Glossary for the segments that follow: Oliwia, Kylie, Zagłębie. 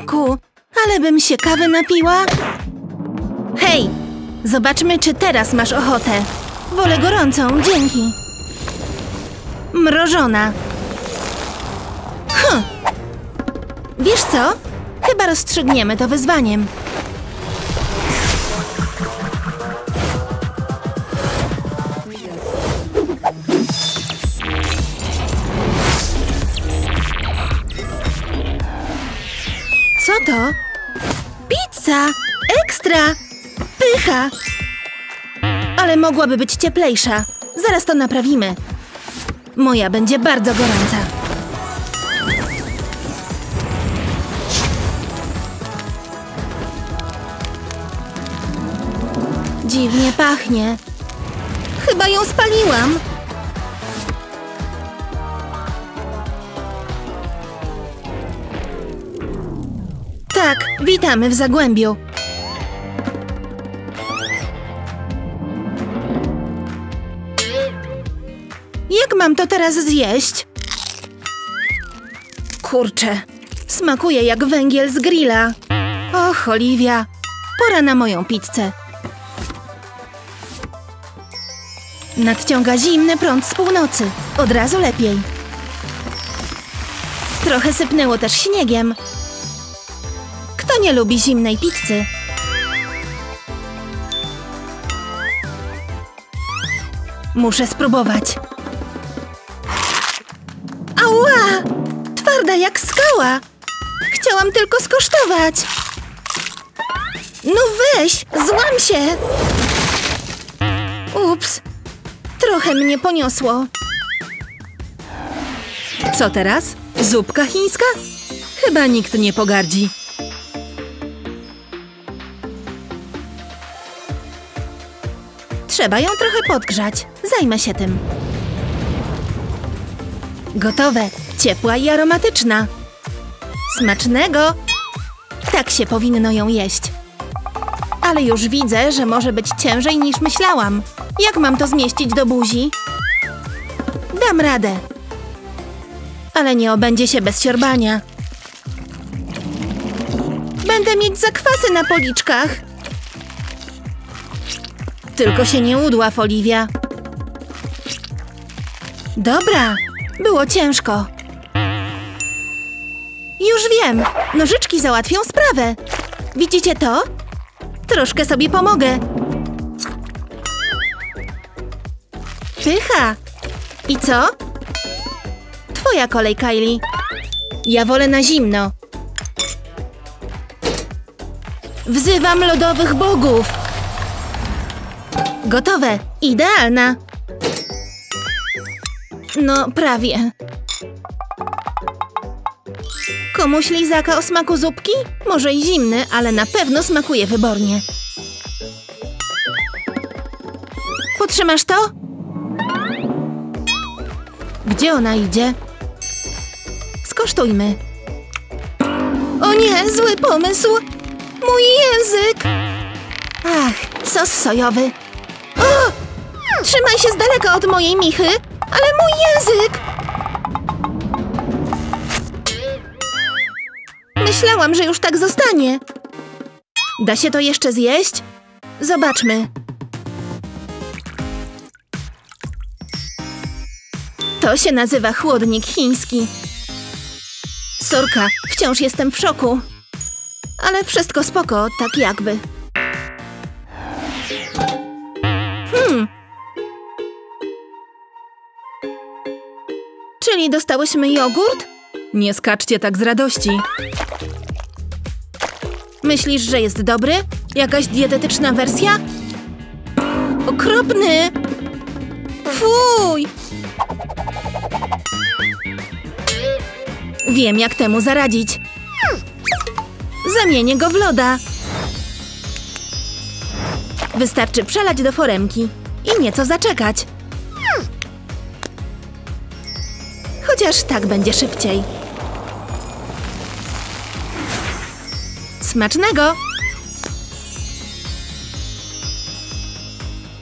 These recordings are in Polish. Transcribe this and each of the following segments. Jejku, ale bym się kawy napiła. Hej, zobaczmy, czy teraz masz ochotę. Wolę gorącą, dzięki. Mrożona. Wiesz co? Chyba rozstrzygniemy to wyzwaniem. Co to? Pizza! Ekstra! Pycha! Ale mogłaby być cieplejsza. Zaraz to naprawimy. Moja będzie bardzo gorąca. Dziwnie pachnie. Chyba ją spaliłam. Tak, witamy w Zagłębiu. Jak mam to teraz zjeść? Kurczę, smakuje jak węgiel z grilla. Och, Oliwia, pora na moją pizzę. Nadciąga zimny prąd z północy. Od razu lepiej. Trochę sypnęło też śniegiem. Kto nie lubi zimnej pizzy? Muszę spróbować. Ała! Twarda jak skała! Chciałam tylko skosztować. No weź, złam się! Ups! Trochę mnie poniosło. Co teraz? Zupka chińska? Chyba nikt nie pogardzi. Trzeba ją trochę podgrzać. Zajmę się tym. Gotowe. Ciepła i aromatyczna. Smacznego! Tak się powinno ją jeść. Ale już widzę, że może być ciężej niż myślałam. Jak mam to zmieścić do buzi? Dam radę. Ale nie obędzie się bez siorbania. Będę mieć zakwasy na policzkach. Tylko się nie udław, Oliwia. Dobra, było ciężko. Już wiem, nożyczki załatwią sprawę. Widzicie to? Troszkę sobie pomogę. Pycha! I co? Twoja kolej, Kylie. Ja wolę na zimno. Wzywam lodowych bogów! Gotowe! Idealna! No, prawie. Komuś lizaka o smaku zupki? Może i zimny, ale na pewno smakuje wybornie. Potrzymasz to? Gdzie ona idzie? Skosztujmy. O nie, zły pomysł! Mój język! Ach, sos sojowy. O! Trzymaj się z daleka od mojej michy, ale mój język! Myślałam, że już tak zostanie. Da się to jeszcze zjeść? Zobaczmy. To się nazywa chłodnik chiński. Sorka, wciąż jestem w szoku. Ale wszystko spoko, tak jakby. Czyli dostałyśmy jogurt? Nie skaczcie tak z radości. Myślisz, że jest dobry? Jakaś dietetyczna wersja? Okropny! Fuj! Wiem, jak temu zaradzić. Zamienię go w loda. Wystarczy przelać do foremki i nieco zaczekać. Chociaż tak będzie szybciej. Smacznego!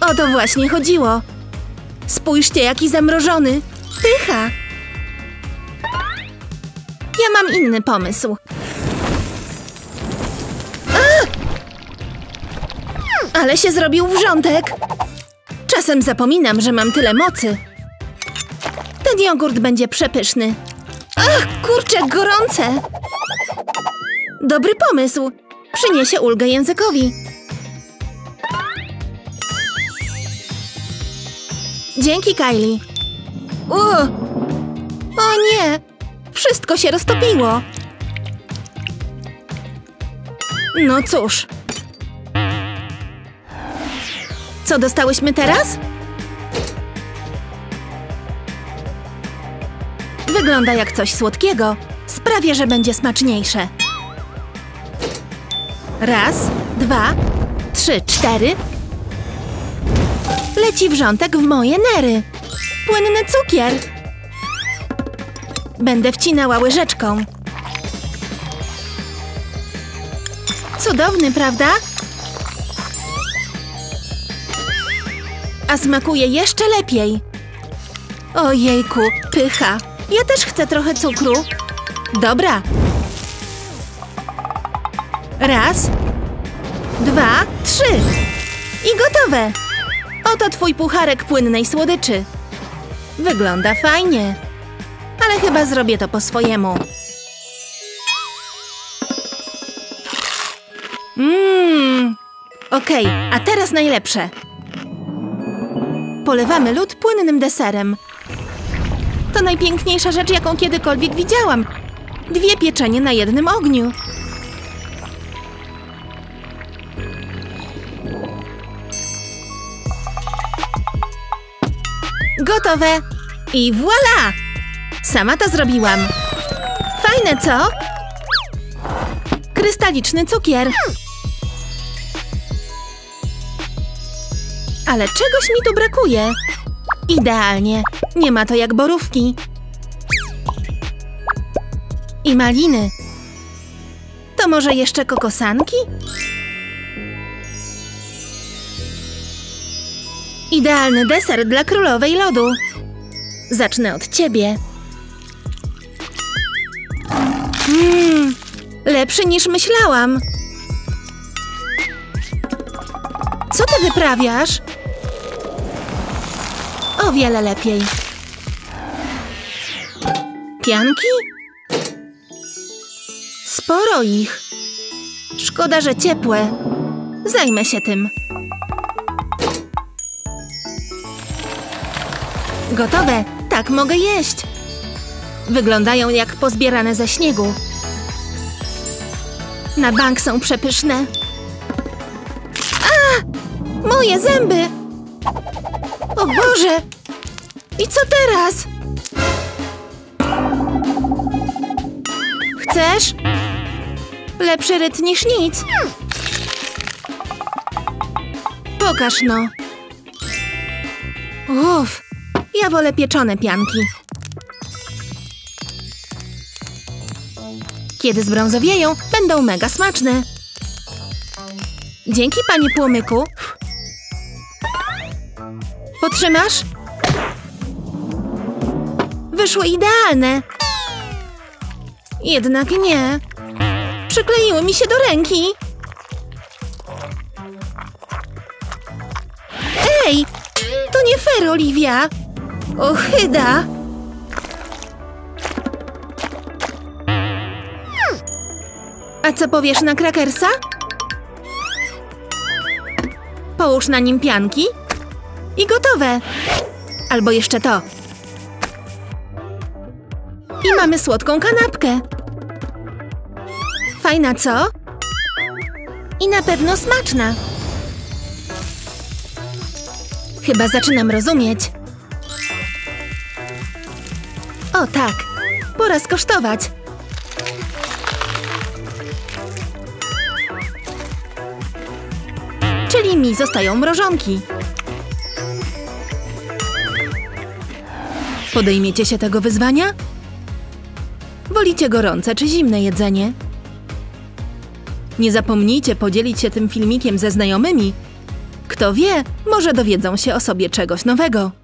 O to właśnie chodziło. Spójrzcie, jaki zamrożony. Pycha! Ja mam inny pomysł. Ale się zrobił wrzątek. Czasem zapominam, że mam tyle mocy. Ten jogurt będzie przepyszny. Ach, kurczę, gorące! Dobry pomysł. Przyniesie ulgę językowi. Dzięki, Kylie. O nie! Wszystko się roztopiło. No cóż. Co dostałyśmy teraz? Wygląda jak coś słodkiego. Sprawię, że będzie smaczniejsze. Raz, dwa, trzy, cztery. Leci wrzątek w moje nery. Płynny cukier. Będę wcinała łyżeczką. Cudowny, prawda? A smakuje jeszcze lepiej. Ojejku, pycha. Ja też chcę trochę cukru. Dobra. Raz, dwa, trzy. I gotowe. Oto twój pucharek płynnej słodyczy. Wygląda fajnie. Ale chyba zrobię to po swojemu. Okej, a teraz najlepsze. Polewamy lód płynnym deserem. To najpiękniejsza rzecz, jaką kiedykolwiek widziałam. Dwie pieczenie na jednym ogniu. Gotowe! I voilà! Sama to zrobiłam. Fajne, co? Krystaliczny cukier. Ale czegoś mi tu brakuje. Idealnie. Nie ma to jak borówki. I maliny. To może jeszcze kokosanki? Idealny deser dla królowej lodu. Zacznę od ciebie. Lepszy niż myślałam. Co ty wyprawiasz? O wiele lepiej. Pianki? Sporo ich. Szkoda, że ciepłe. Zajmę się tym. Gotowe. Tak mogę jeść. Wyglądają jak pozbierane ze śniegu. Na bank są przepyszne. A! Moje zęby! O Boże! I co teraz? Chcesz? Lepszy ryt niż nic. Pokaż no. Uff. Ja wolę pieczone pianki. Kiedy zbrązowieją, będą mega smaczne. Dzięki, pani płomyku. Potrzymasz? Wyszły idealne. Jednak nie. Przykleiły mi się do ręki. Ej! To nie fair, Oliwia. Ohyda! A co powiesz na krakersa? Połóż na nim pianki i gotowe! Albo jeszcze to. I mamy słodką kanapkę. Fajna, co? I na pewno smaczna. Chyba zaczynam rozumieć. O tak, pora skosztować. Czyli mi zostają mrożonki. Podejmiecie się tego wyzwania? Wolicie gorące czy zimne jedzenie? Nie zapomnijcie podzielić się tym filmikiem ze znajomymi. Kto wie, może dowiedzą się o sobie czegoś nowego.